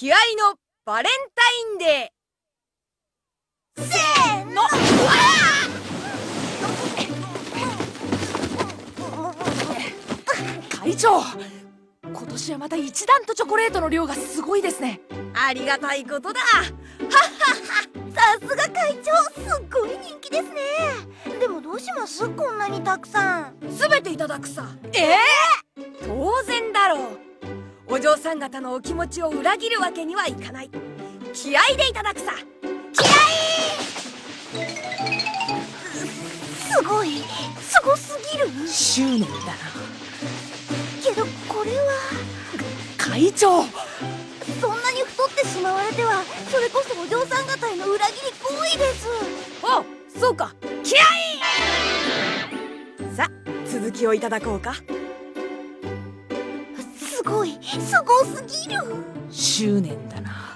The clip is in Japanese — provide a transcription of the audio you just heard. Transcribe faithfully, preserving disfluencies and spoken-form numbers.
気合のバレンタインデー。せーの。会長、今年はまた一段とチョコレートの量がすごいですね。ありがたいことだ。はっはっは、さすが会長、すっごい人気ですね。でもどうします？こんなにたくさん。全ていただくさ。えー、当然だろう。お嬢さん方のお気持ちを裏切るわけにはいかない。気合でいただくさ。気合すごい、すごすぎる。執念だな。けどこれは会長、そんなに太ってしまわれてはそれこそお嬢さん方への裏切り行為です。あ、そうか。気合。さあ、続きをいただこうか。すごい、すごすぎる。執念だな。